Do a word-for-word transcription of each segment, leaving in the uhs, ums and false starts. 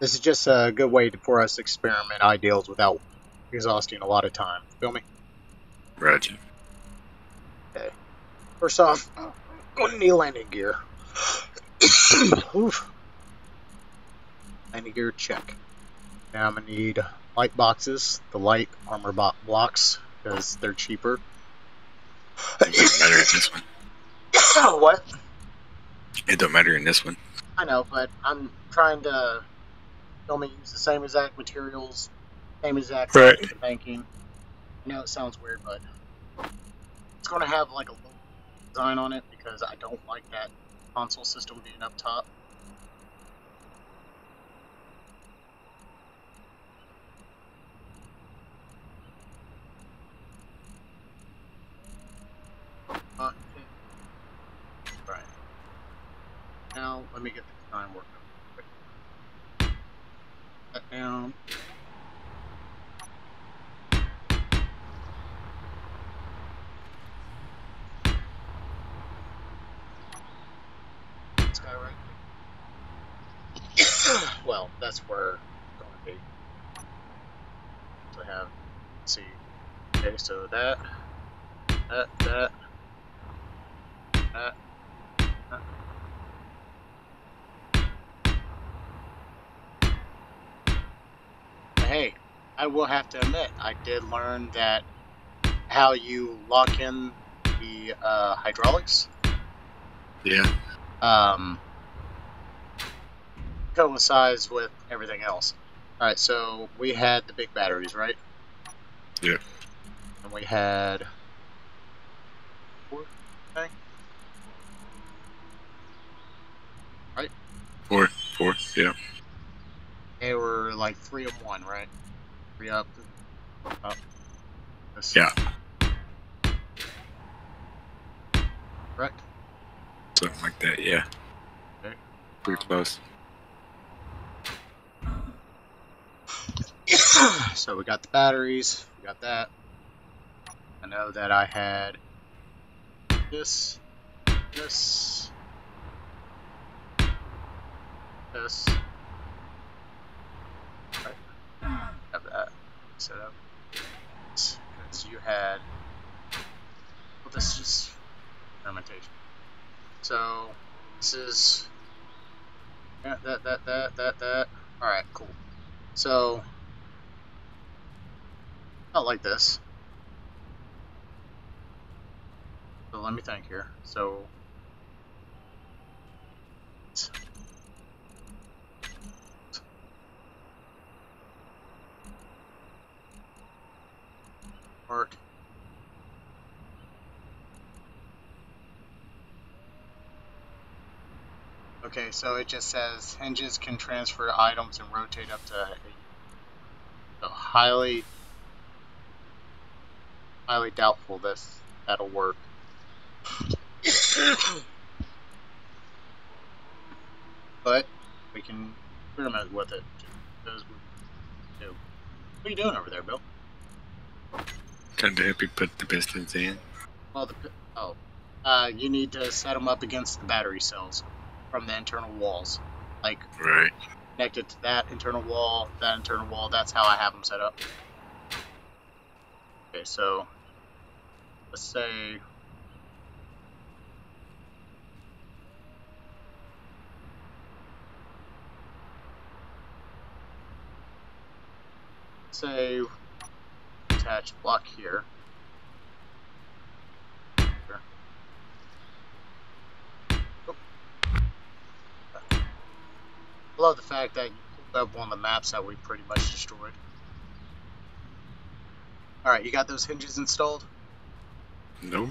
This is just a good way to, for us to experiment ideals without exhausting a lot of time. Feel me? Roger. Okay. First off, I'm going to need landing gear. Oof. Landing gear, check. Now I'm going to need light boxes, the light armor bo blocks, because they're cheaper. It doesn't matter in this one. Oh, what? It don't matter in this one. I know, but I'm trying to only use the same exact materials, same exact right. banking. I know it sounds weird, but it's going to have like a little design on it because I don't like that console system being up top. Uh, right. Now, let me get the design working. That down. This guy right there. Well, that's where it's going to be. So I have, let's see. Okay, so that, that, that, that, that. Hey, I will have to admit, I did learn that how you lock in the uh, hydraulics. Yeah. Um, coincides with everything else. All right, so we had the big batteries, right? Yeah. And we had four, I think. Right? Four, four, yeah. They were like three of one, right? Three up, up. This. Yeah. Correct? Something like that, yeah. Okay. Pretty close. So we got the batteries, we got that. I know that I had this, this, this. Have that set up because you had well this is just experimentation. So this is yeah, that that that that that alright, cool. So not like this. So let me think here. So Work. Okay, so it just says hinges can transfer items and rotate up to so highly highly doubtful this that'll work. But we can experiment with it. Those we do. What are you doing over there, Bill? Trying to help you put the pistons in. Well, the, oh, uh, you need to set them up against the battery cells from the internal walls, like right. connected to that internal wall, that internal wall. That's how I have them set up. Okay, so let's say say. Attach block here. Sure. Oh. I love the fact that you pulled up one of the maps that we pretty much destroyed. Alright, you got those hinges installed? No.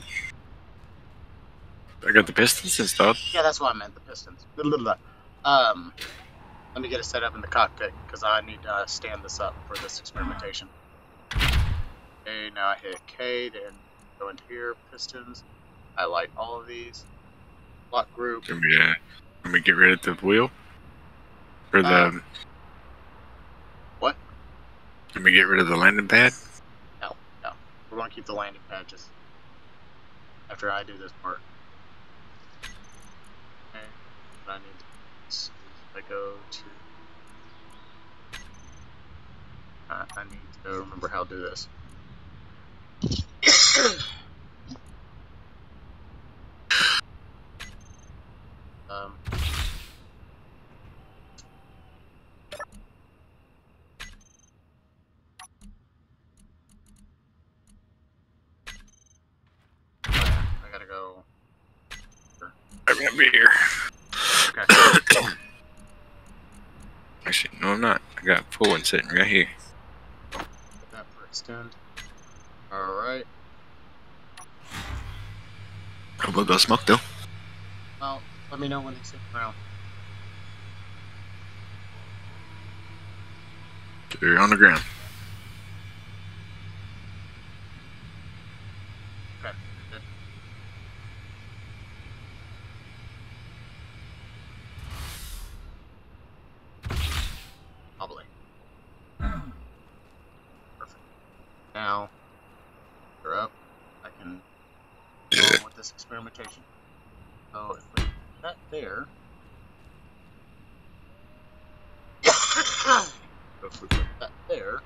I got the pistons installed. Yeah, that's what I meant, the pistons. Blah, blah, blah. Um, let me get it set up in the cockpit, because I need to uh, stand this up for this experimentation. Okay, now I hit K, then go into here, pistons, I like all of these, block group. Can we, uh, can we get rid of the wheel? Or the... Um, what? Can we get rid of the landing pad? No, no. We're going to keep the landing pad just after I do this part. Okay, what I need to do is I go to I, I need to remember how to do this. um. I gotta go. I'm gonna be here. Okay. Actually, no, I'm not. I got a pool one sitting right here. Put that for extend. Alright. I will go smoke though. Well, let me know when it's around. They're on the ground. Okay. Good. Probably. Perfect. Now they're up. I can go on with this experimentation. So if we put that there, if we put that there,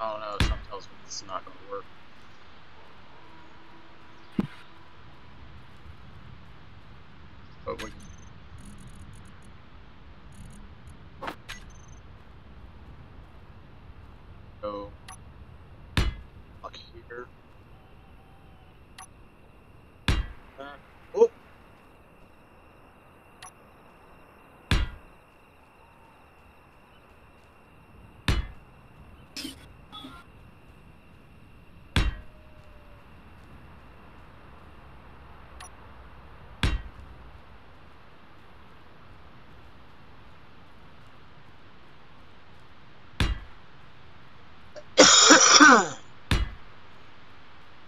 oh no, something tells me this is not going to work. But we. So, lock here. Back. Oh!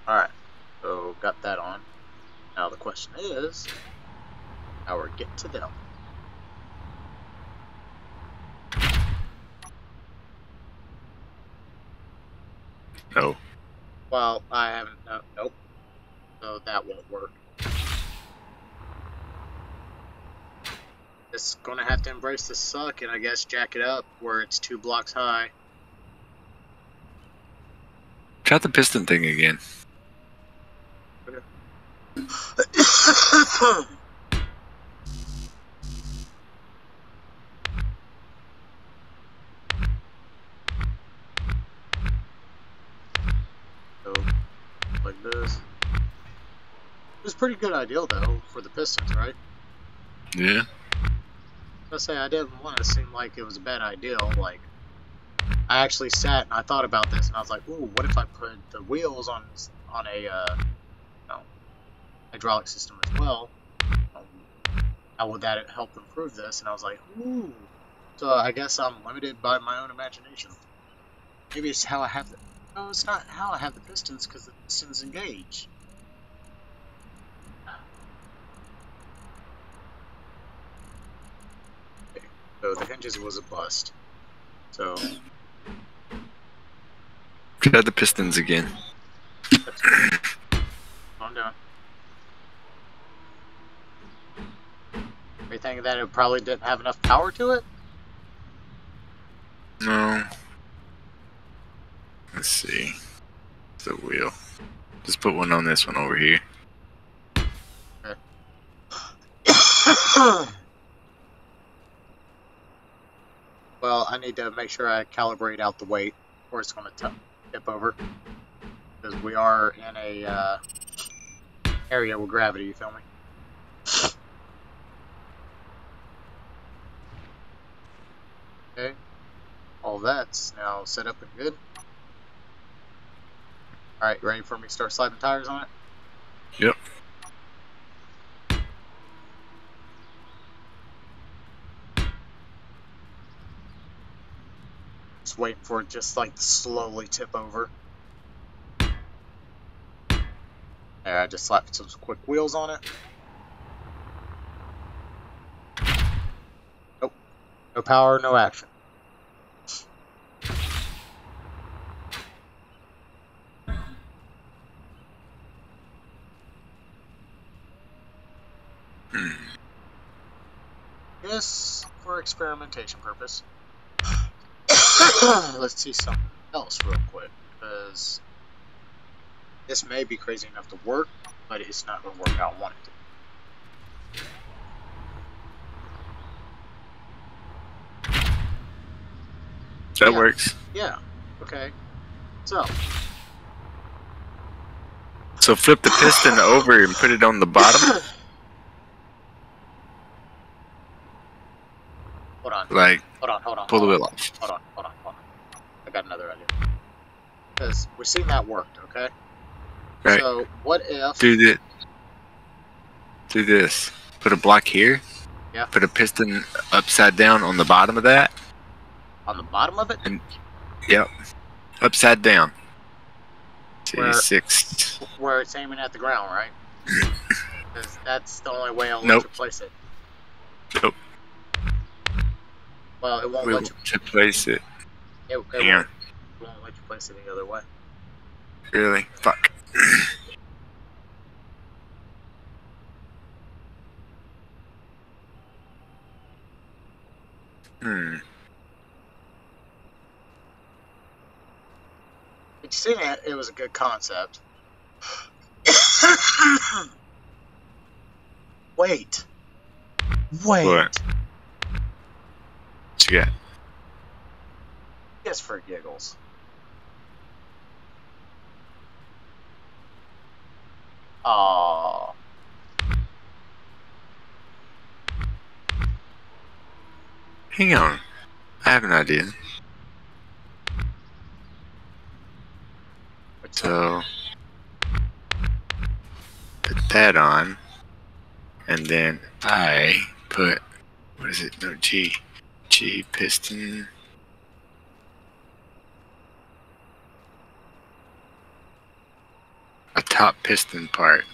Alright, so got that on. Now the question is, how we get to them. No. Well, I haven't, uh, nope. So that won't work. It's gonna have to embrace the suck and I guess jack it up where it's two blocks high. Try the piston thing again. Okay. So, like this. It was a pretty good idea though for the pistons, right? Yeah. I say I didn't want it to seem like it was a bad idea, like. I actually sat and I thought about this and I was like, ooh, what if I put the wheels on on a uh, you know, hydraulic system as well? Um, how would that help improve this? And I was like, ooh. So I guess I'm limited by my own imagination. Maybe it's how I have the... No, it's not how I have the pistons because the pistons engage. Okay. So the hinges was a bust. So... Try the pistons again. Calm down. Are you thinking that it probably didn't have enough power to it? No. Let's see. It's a wheel. Just put one on this one over here. Okay. Well, I need to make sure I calibrate out the weight, or it's going to tip over. Because we are in a uh, area with gravity, you feel me? Okay. All that's now set up and good. Alright, ready for me to start slapping tires on it? Yep. Waiting for it just like to slowly tip over. There, I just slapped some quick wheels on it. Nope. No power, no action. Yes, for experimentation purpose. Let's see something else real quick, because this may be crazy enough to work, but it's not going to work how I want it to. That yeah. works. Yeah. Okay. So. So flip the piston over and put it on the bottom. Hold on. Like. Hold on. Hold on. Pull the wheel off. Hold on. Hold on. Hold on. I got another idea. Because we've seen that worked. Okay. Right. So what if? Do the. Do this. Put a block here. Yeah. Put a piston upside down on the bottom of that. On the bottom of it? And, yep. Upside down. Where, six. Where it's aiming at the ground, right? Because that's the only way I'll nope. let you place it. Nope. Well, it won't we let you won't place it. It, it yeah. won't, it won't let you place it any other way. Really? Fuck. hmm. Seen it, it was a good concept. Wait. Wait. What? What you got? Just for giggles. Aww. Hang on. I have an idea. So, put that on, and then I put, what is it, no, G, G piston, a top piston part.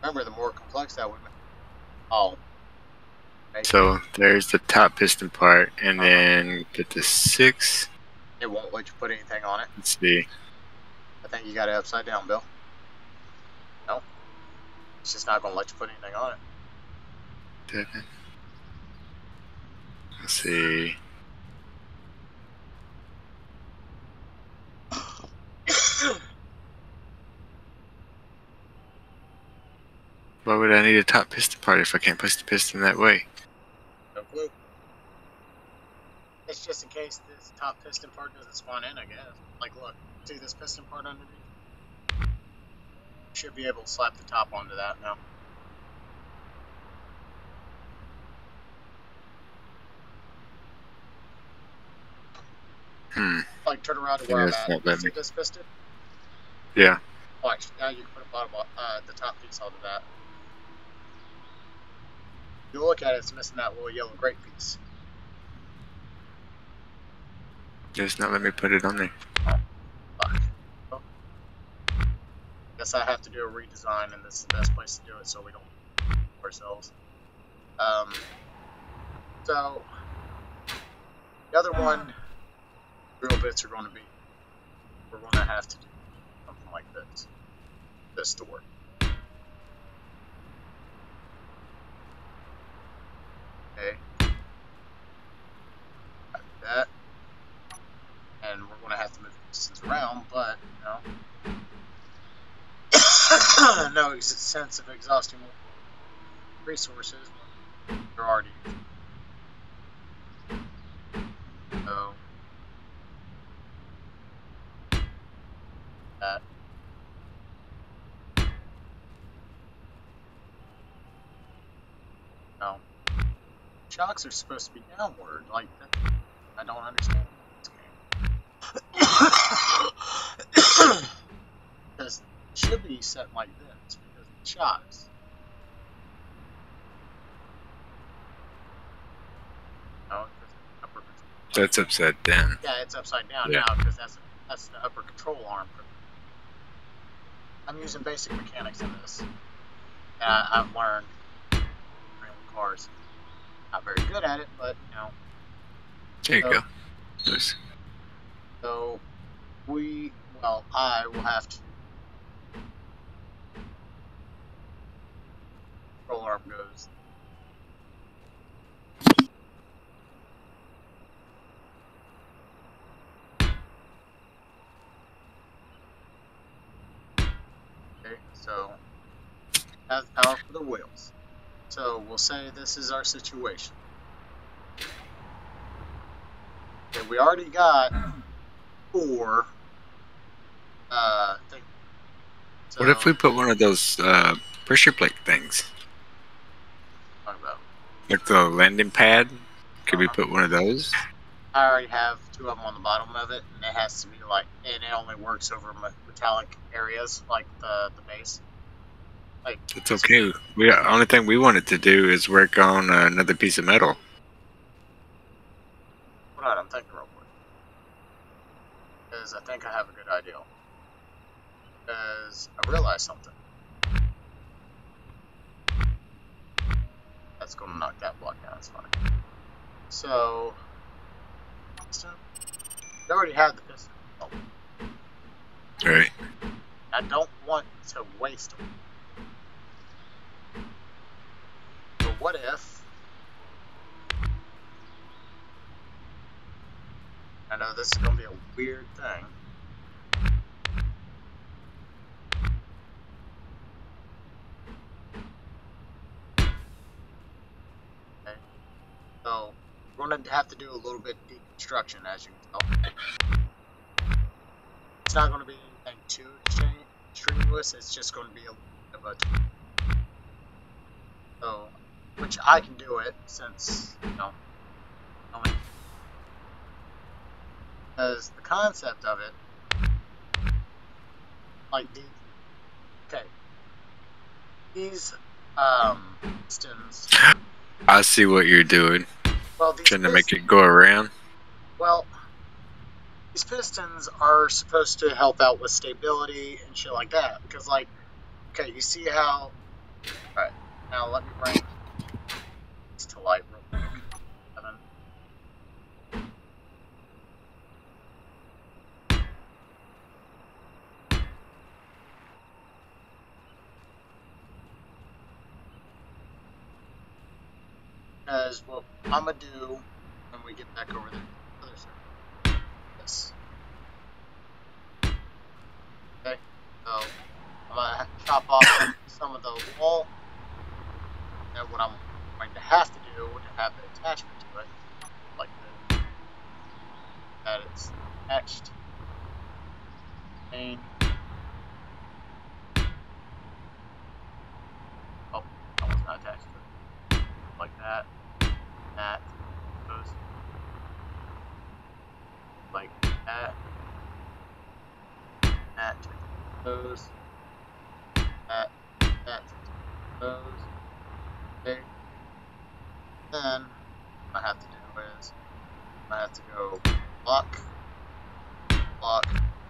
Remember, the more complex that would be. Oh. So there's the top piston part, and then get the six. It won't let you put anything on it. Let's see. I think you got it upside down, Bill. No, it's just not gonna let you put anything on it. Seven. Let's see. Why would I need a top piston part if I can't place the piston that way? Loop. It's just in case this top piston part doesn't spawn in, I guess. Like, look, see this piston part underneath? Should be able to slap the top onto that now. Hmm. Like, turn around to where I'm at. See this piston? Yeah. Watch, now you can put the bottom, uh, the top piece onto that. You look at it, it's missing that little yellow grape piece. Just not let me put it on there. Oh, fuck. Well, guess I have to do a redesign, and this is the best place to do it so we don't ourselves. Um, so, the other one, real bits are going to be, we're going to have to do something like this. This to work. Okay. Got that. And we're going to have to move pieces around, but, you know. No sense of exhausting resources when they're already used. So. That. No. Shocks are supposed to be downward, like, that. I don't understand this game. Because it should be set like this, because of the shocks. No, upper control. That's upside down. Yeah, it's upside down yeah. now, because that's, that's the upper control arm. I'm using basic mechanics in this, and I, I've learned in cars. Not very good at it, but you know. There you so, go. Nice. So we well, I will have to roll arm goes. Okay, so that's power for the whales. So we'll say this is our situation. Okay, we already got four. Uh, things. So, what if we put one of those uh, pressure plate things? What about? Like the landing pad? Could uh, we put one of those? I already have two of them on the bottom of it, and it has to be like, and it only works over metallic areas, like the, the base. Like, it's okay. We the only thing we wanted to do is work on uh, another piece of metal. Hold on, I'm thinking real quick. Because I think I have a good idea. Because I realized something. That's going to knock that block down, it's fine. So, so I already have the piston. Oh. All right. I don't want to waste them. What if, I know this is going to be a weird thing, okay, so we're going to have to do a little bit of deconstruction, as you can tell. It's not going to be anything too strenuous, it's just going to be a little bit of a, so, which I can do it, since, you know, only because the concept of it, like, the, okay, these, um, pistons. I see what you're doing. Well, these Trying to pistons, make it go around? Well, these pistons are supposed to help out with stability and shit like that, because, like, okay, you see how, alright, now let me bring to light real quick. Because what I'm gonna do when we get back over there, other side. Yes. Okay. So I'm gonna chop off some of the wall, and what I'm going to have to do to have an attachment to it, like the, that it's attached. And, oh, that one's not attached to it. Like that, that, those, like that, that, those, that, that, those. Okay. Then, what I have to do is, I have to go block, block,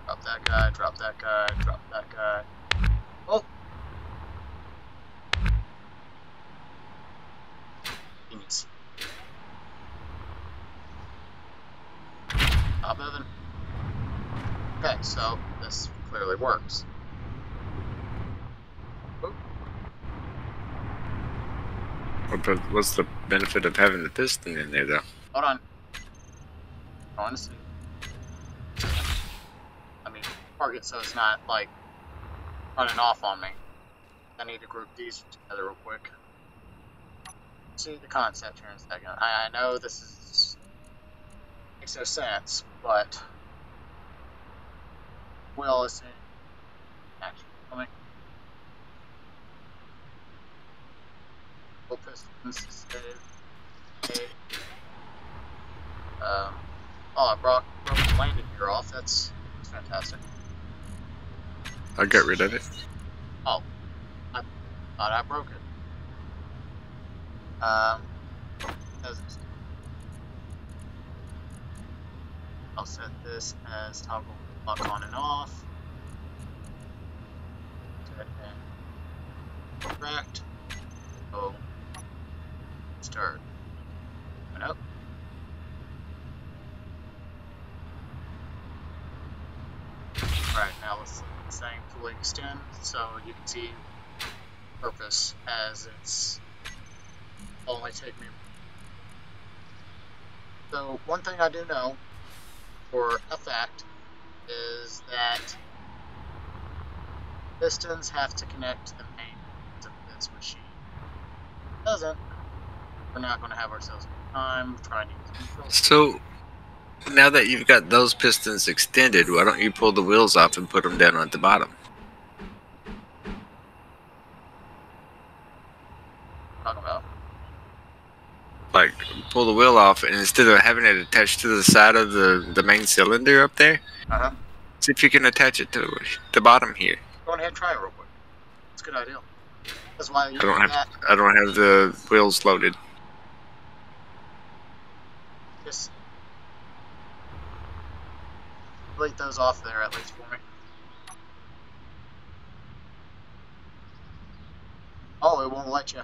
drop that guy, drop that guy, drop that guy. Oh! Genius. Stop moving. Okay, so this clearly works. What's the benefit of having the piston in there, though? Hold on. Honestly, I mean, target so it's not like running off on me. I need to group these together real quick. See the concept here in a second. I, I know this is makes no sense, but we'll listen. Actually, coming. Pistons, save, um, oh, I brought, brought the landing gear off. That's, that's fantastic. I got rid of it. Oh, I thought I broke it. Um, I'll set this as toggle lock on and off. And correct. Oh. Start. Went up. All right. Livingston, so you can see purpose as it's only take me. So one thing I do know for a fact is that pistons have to connect to the main of this machine. If it doesn't, we're not going to have ourselves time trying to control. So now that you've got those pistons extended, why don't you pull the wheels off and put them down at the bottom? Talk about like pull the wheel off, and instead of having it attached to the side of the the main cylinder up there, uh-huh. see if you can attach it to the bottom here. Go ahead and try it real quick. It's a good idea. That's why I don't have that. I don't have the wheels loaded. Just delete those off there at least for me. Oh, it won't let you.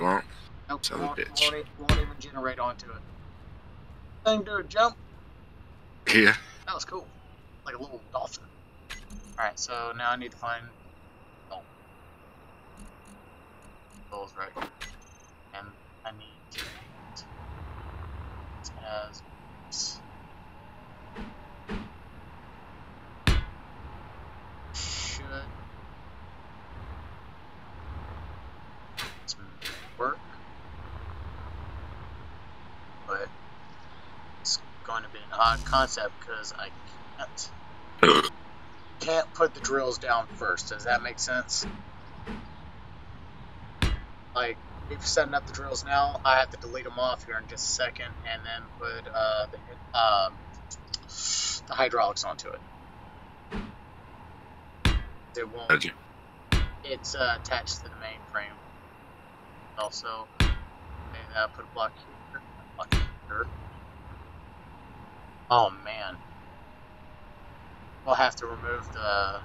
Won't. Nope, won't, won't, it, won't even generate onto it. Thing do a jump. Yeah. That was cool. Like a little dolphin. Alright, so now I need to find... Oh. Bull's right. And I need to... As... Should... work, but it's going to be an odd concept because I can't can't put the drills down first. Does that make sense? Like, if setting up the drills now, I have to delete them off here in just a second, and then put uh, the, uh, the hydraulics onto it. It won't. Okay. It's uh, attached to the main frame. Also, and uh, put a block here, a block here. Oh man, we'll have to remove the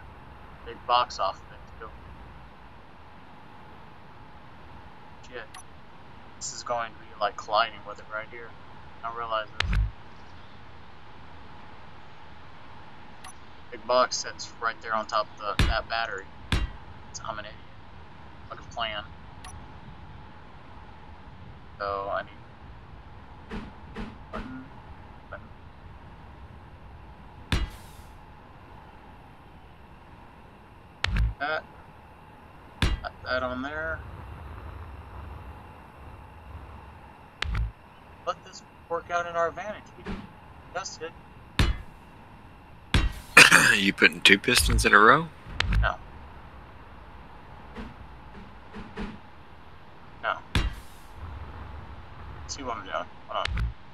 big box off of it too. Shit, this is going to be like colliding with it right here. I realize it. Big box sits right there on top of the, that battery. So I'm an idiot. Like a plan. So I need button, button. That, put that on there. Let this work out in our advantage. We can test it. You putting two pistons in a row? No. See what I'm doing. Hold on.